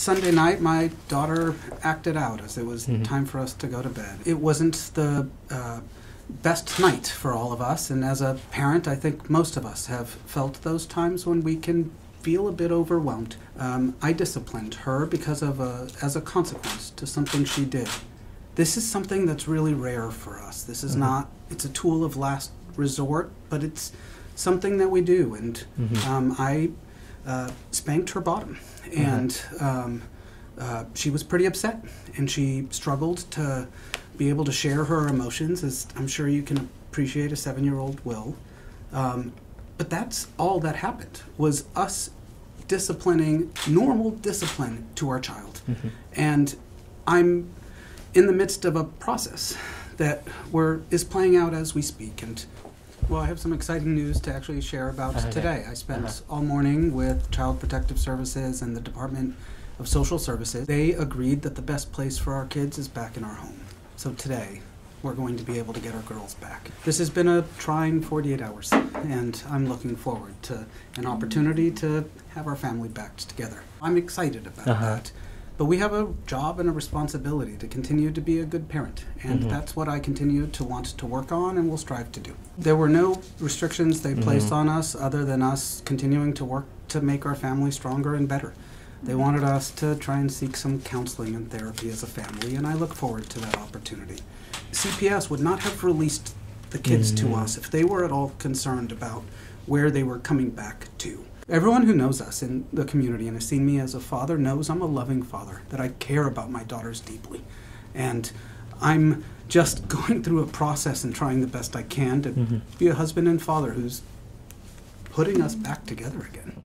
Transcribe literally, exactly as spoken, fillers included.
Sunday night, my daughter acted out as it was mm-hmm. time for us to go to bed. It wasn't the uh, best night for all of us, and as a parent, I think most of us have felt those times when we can feel a bit overwhelmed. Um, I disciplined her because of a, as a consequence to something she did. This is something that's really rare for us. This is mm-hmm. not, it's a tool of last resort, but it's something that we do, and mm-hmm. um, I uh, spanked her bottom. And mm-hmm. um, uh, she was pretty upset, and she struggled to be able to share her emotions, as I'm sure you can appreciate a seven-year-old will. Um, but that's all that happened, was us disciplining, normal discipline to our child. Mm-hmm. And I'm in the midst of a process that we're, is playing out as we speak. And well, I have some exciting news to actually share about uh-huh. today. I spent uh-huh. all morning with Child Protective Services and the Department of Social Services. They agreed that the best place for our kids is back in our home. So today, we're going to be able to get our girls back. This has been a trying forty-eight hours, and I'm looking forward to an opportunity to have our family back together. I'm excited about uh-huh. that. But we have a job and a responsibility to continue to be a good parent, and mm-hmm. that's what I continue to want to work on and will strive to do. There were no restrictions they placed mm-hmm. on us other than us continuing to work to make our family stronger and better. They wanted us to try and seek some counseling and therapy as a family, and I look forward to that opportunity. C P S would not have released the kids mm-hmm. to us if they were at all concerned about where they were coming back to. Everyone who knows us in the community and has seen me as a father knows I'm a loving father, that I care about my daughters deeply. And I'm just going through a process and trying the best I can to mm-hmm. be a husband and father who's putting us back together again.